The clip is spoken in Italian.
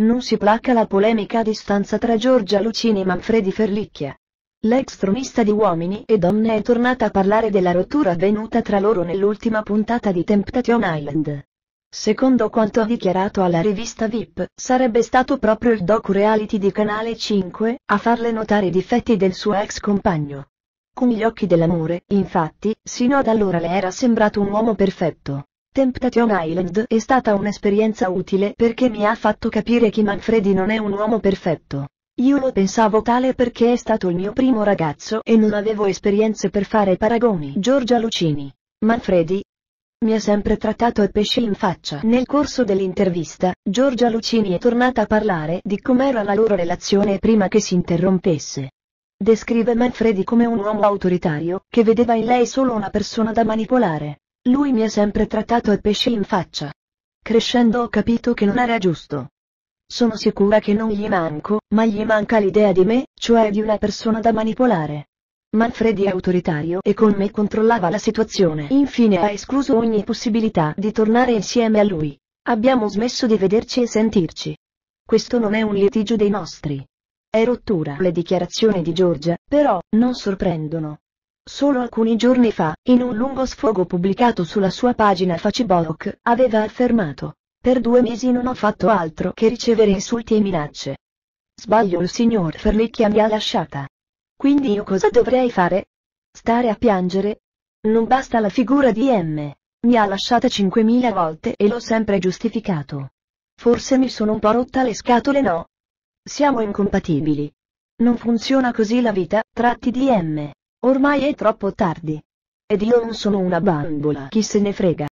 Non si placa la polemica a distanza tra Giorgia Lucini e Manfredi Ferlicchia. L'ex tronista di Uomini e Donne è tornata a parlare della rottura avvenuta tra loro nell'ultima puntata di Temptation Island. Secondo quanto ha dichiarato alla rivista VIP, sarebbe stato proprio il docu-reality di Canale 5 a farle notare i difetti del suo ex compagno. Con gli occhi dell'amore, infatti, sino ad allora le era sembrato un uomo perfetto. Temptation Island è stata un'esperienza utile perché mi ha fatto capire che Manfredi non è un uomo perfetto. Io lo pensavo tale perché è stato il mio primo ragazzo e non avevo esperienze per fare paragoni. Giorgia Lucini. Manfredi mi ha sempre trattato a pesce in faccia. Nel corso dell'intervista, Giorgia Lucini è tornata a parlare di com'era la loro relazione prima che si interrompesse. Descrive Manfredi come un uomo autoritario, che vedeva in lei solo una persona da manipolare. Lui mi ha sempre trattato a pesce in faccia. Crescendo ho capito che non era giusto. Sono sicura che non gli manco, ma gli manca l'idea di me, cioè di una persona da manipolare. Manfredi è autoritario e con me controllava la situazione. Infine ha escluso ogni possibilità di tornare insieme a lui. Abbiamo smesso di vederci e sentirci. Questo non è un litigio dei nostri. È rottura. Le dichiarazioni di Giorgia, però, non sorprendono. Solo alcuni giorni fa, in un lungo sfogo pubblicato sulla sua pagina Facebook, aveva affermato: per 2 mesi non ho fatto altro che ricevere insulti e minacce. Sbaglio, il signor Ferlicchia mi ha lasciata. Quindi io cosa dovrei fare? Stare a piangere? Non basta la figura di M. Mi ha lasciata 5.000 volte e l'ho sempre giustificato. Forse mi sono un po' rotta le scatole, no? Siamo incompatibili. Non funziona così la vita, tratti di M. Ormai è troppo tardi. Ed io non sono una bambola, chi se ne frega.